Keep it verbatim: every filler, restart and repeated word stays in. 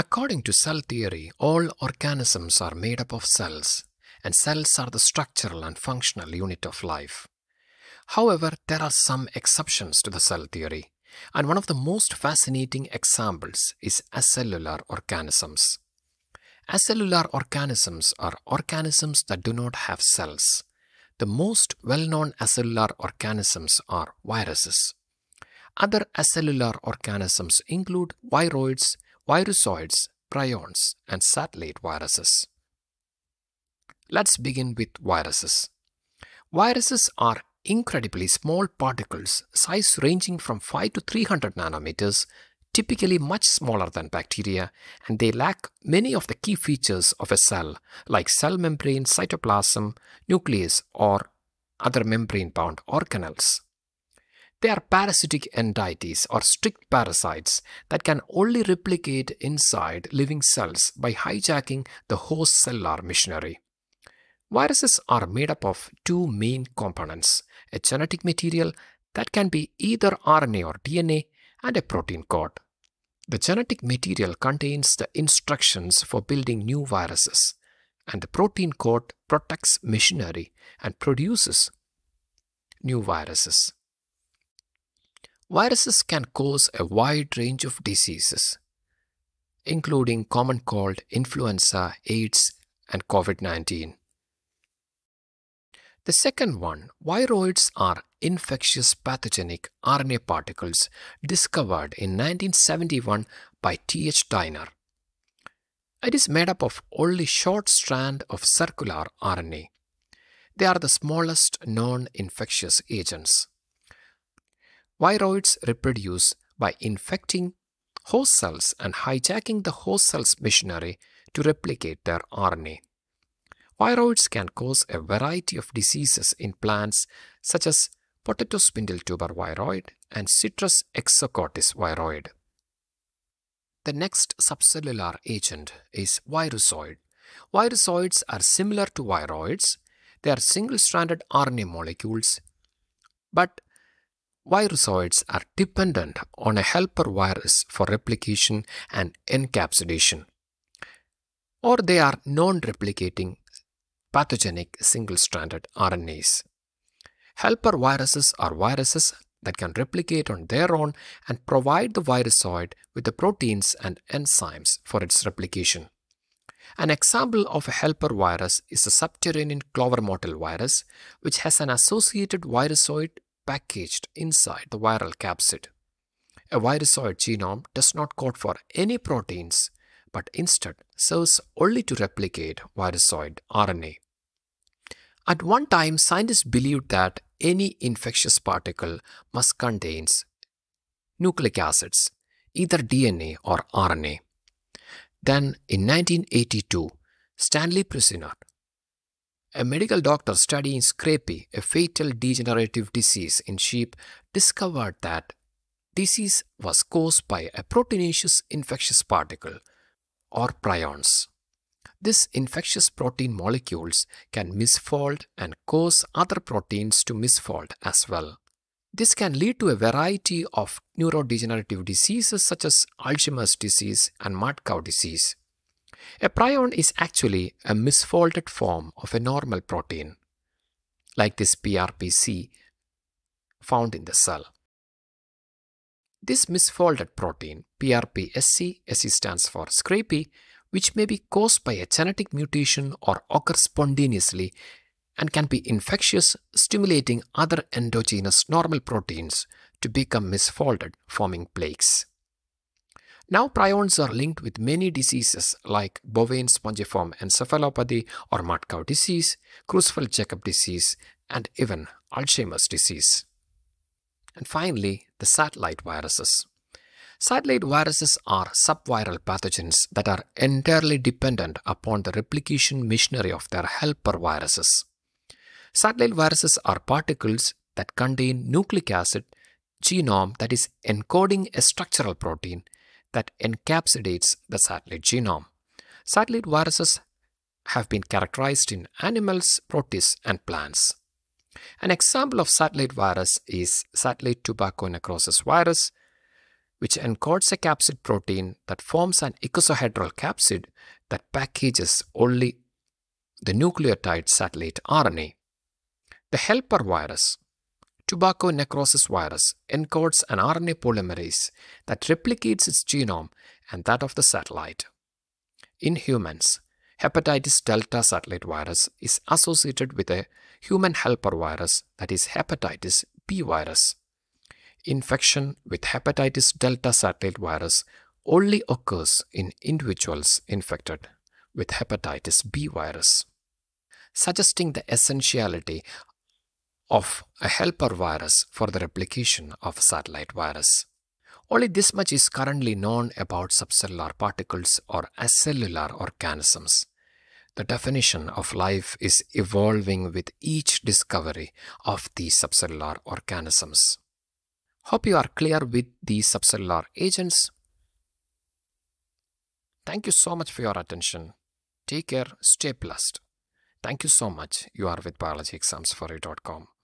According to cell theory, all organisms are made up of cells, and cells are the structural and functional unit of life. However, there are some exceptions to the cell theory, and one of the most fascinating examples is acellular organisms. Acellular organisms are organisms that do not have cells. The most well-known acellular organisms are viruses. Other acellular organisms include viroids, virusoids, prions, and satellite viruses. Let's begin with viruses. Viruses are incredibly small particles, size ranging from five to three hundred nanometers, typically much smaller than bacteria, and they lack many of the key features of a cell, like cell membrane, cytoplasm, nucleus, or other membrane-bound organelles. They are parasitic entities or strict parasites that can only replicate inside living cells by hijacking the host cellular machinery. Viruses are made up of two main components, a genetic material that can be either R N A or D N A, and a protein code. The genetic material contains the instructions for building new viruses, and the protein code protects machinery and produces new viruses. Viruses can cause a wide range of diseases, including common cold, influenza, AIDS, and COVID nineteen. The second one, viroids, are infectious pathogenic R N A particles discovered in nineteen seventy-one by T H Diner. It is made up of only short strand of circular R N A. They are the smallest non-infectious agents. Viroids reproduce by infecting host cells and hijacking the host cell's machinery to replicate their R N A. Viroids can cause a variety of diseases in plants such as potato spindle tuber viroid and citrus exocortis viroid. The next subcellular agent is virusoid. Virusoids are similar to viroids. They are single-stranded R N A molecules, but virusoids are dependent on a helper virus for replication and encapsulation, or they are non-replicating pathogenic single-stranded R N As. Helper viruses are viruses that can replicate on their own and provide the virusoid with the proteins and enzymes for its replication. An example of a helper virus is the subterranean clover mottle virus, which has an associated virusoid packaged inside the viral capsid. A virusoid genome does not code for any proteins, but instead serves only to replicate virusoid R N A. At one time, scientists believed that any infectious particle must contain nucleic acids, either D N A or R N A. Then, in nineteen eighty-two, Stanley Prusiner, a medical doctor studying scrapie, a fatal degenerative disease in sheep, discovered that disease was caused by a proteinaceous infectious particle, or prions. These infectious protein molecules can misfold and cause other proteins to misfold as well. This can lead to a variety of neurodegenerative diseases such as Alzheimer's disease and mad cow disease. A prion is actually a misfolded form of a normal protein, like this P R P C found in the cell. This misfolded protein, PrPsc, S C stands for scrapie, which may be caused by a genetic mutation or occur spontaneously and can be infectious, stimulating other endogenous normal proteins to become misfolded, forming plaques. Now prions are linked with many diseases like bovine spongiform encephalopathy or mad cow disease, Creutzfeldt-Jakob disease, and even Alzheimer's disease. And finally, the satellite viruses. Satellite viruses are subviral pathogens that are entirely dependent upon the replication machinery of their helper viruses. Satellite viruses are particles that contain nucleic acid, genome that is encoding a structural protein that encapsulates the satellite genome. Satellite viruses have been characterized in animals, protists, and plants. An example of satellite virus is satellite tobacco necrosis virus, which encodes a capsid protein that forms an icosahedral capsid that packages only the nucleotide satellite R N A. The helper virus, tobacco necrosis virus, encodes an R N A polymerase that replicates its genome and that of the satellite. In humans, hepatitis delta satellite virus is associated with a human helper virus, that is hepatitis B virus. Infection with hepatitis delta satellite virus only occurs in individuals infected with hepatitis B virus, suggesting the essentiality of a helper virus for the replication of a satellite virus. Only this much is currently known about subcellular particles or acellular organisms. The definition of life is evolving with each discovery of these subcellular organisms. Hope you are clear with these subcellular agents. Thank you so much for your attention. Take care, stay blessed. Thank you so much. You are with biology exams four u dot com.